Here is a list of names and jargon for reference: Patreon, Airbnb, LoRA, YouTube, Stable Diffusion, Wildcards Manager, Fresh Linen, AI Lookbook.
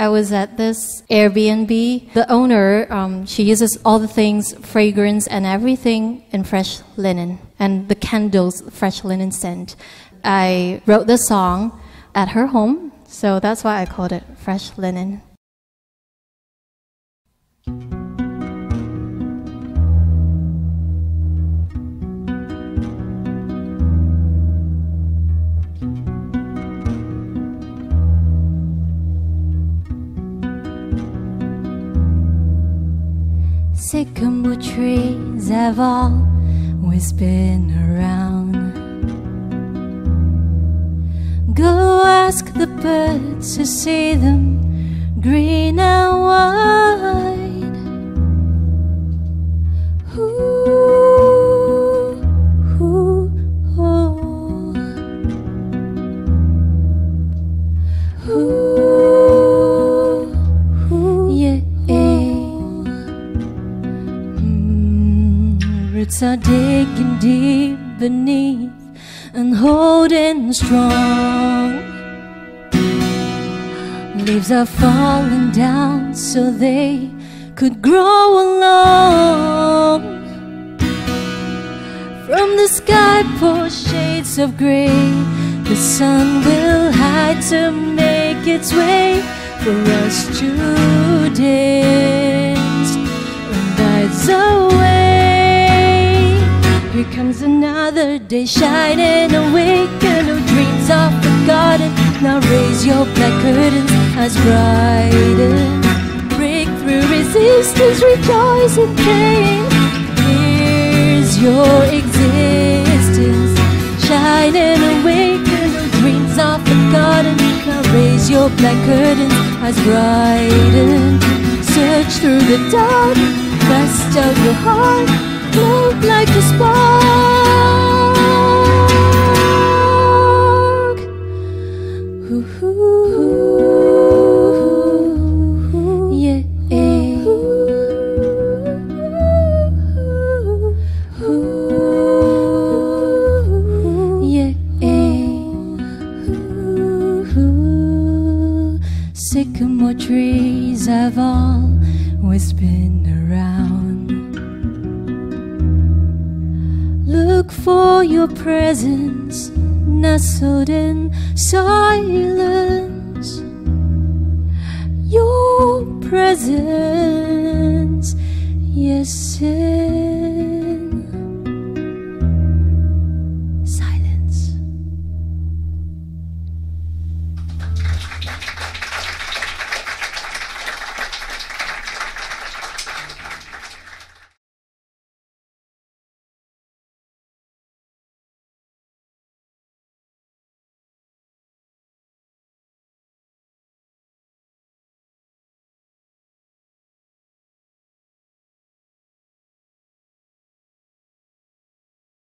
I was at this Airbnb. The owner, she uses all the things, fragrance and everything in Fresh Linen, and the candles, Fresh Linen scent. I wrote the song at her home, so that's why I called it Fresh Linen. Sycamore trees have always been around. Go ask the birds to see them green and wide. Ooh, ooh, ooh. Ooh, ooh, yeah. Roots are digging deep beneath and holding strong. Leaves are falling down so they could grow along. From the sky pour shades of grey, the sun will hide to make its way for us to dance and guides away. Here comes another day shining awake, and no dreams are forgotten. Now raise your black curtains, eyes brighten. Break through resistance, rejoice and pain. Here's your existence, shining awake, and no dreams are forgotten. Now raise your black curtains, eyes brighten. Search through the dark, quest out your heart, float like a spark. Sycamore trees have always been around. Look for your presence nestled in silence. Your presence, yes, it